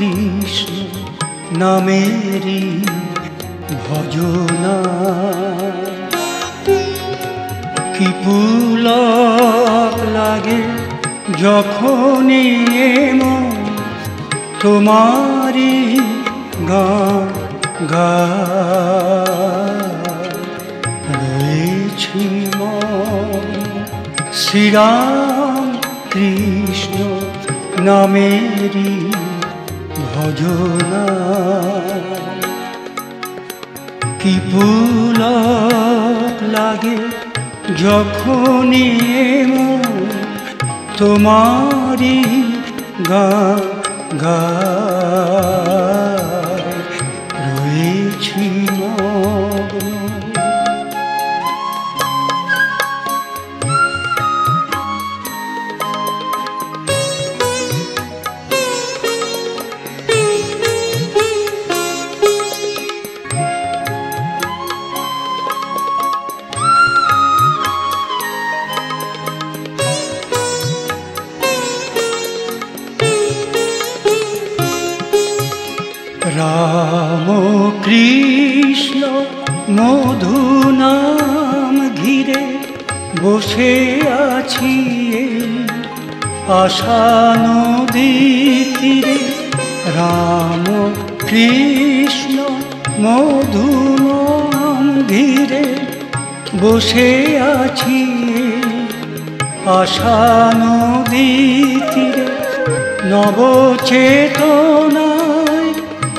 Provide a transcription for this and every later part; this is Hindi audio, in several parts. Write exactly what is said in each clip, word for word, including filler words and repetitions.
कृष्ण नामेरी भजना कि पुलक लागे जखनी तुम्हारी गान गाएछि श्री राम कृष्ण नामेरी भजना कि पुलक लागे जखनी तुम्हारी गान गाएछि कृष्ण मधु नाम घिरे बसे आछि आशा नदी तीरे। राम कृष्ण मधु नाम घिरे बसे आछि आशा नदी तीरे नवचेतना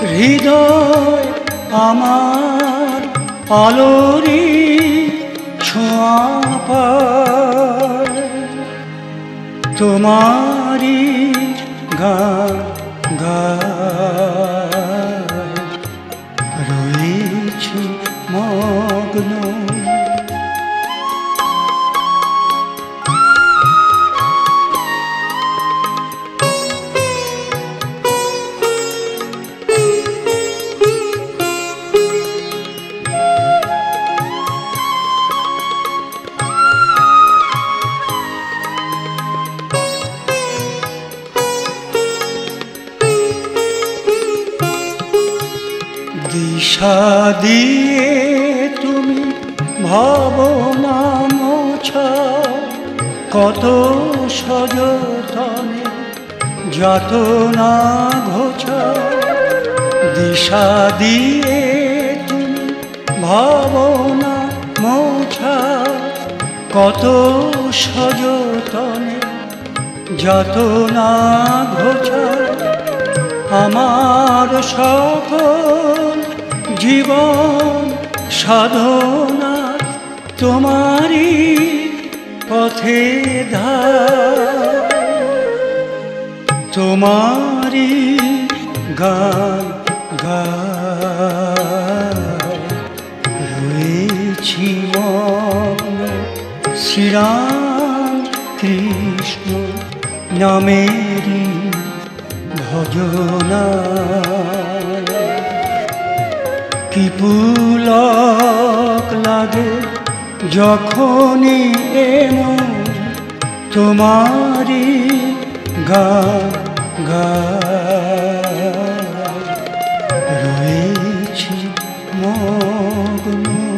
हृदय आमार आलोरी ছোঁয়া পায় তোমারি গান গায় রয়েছি মগ্ন दिशा दिए तुम भावना मोछा कत सजतने जतना घोछा दिशा दिए तुम भावना मोछा कत सजतने जतना घोछा आमार सकल जीवन साधना तुम्हारी पथे धार तुम्हारी गान गाय रয়েছি মগ্ন শ্রী রাম কৃষ্ণ নামেরি भजना कि पुलक लागे जखनी एमन तुम्हारी गान गाय रয়েছি মগ্ন।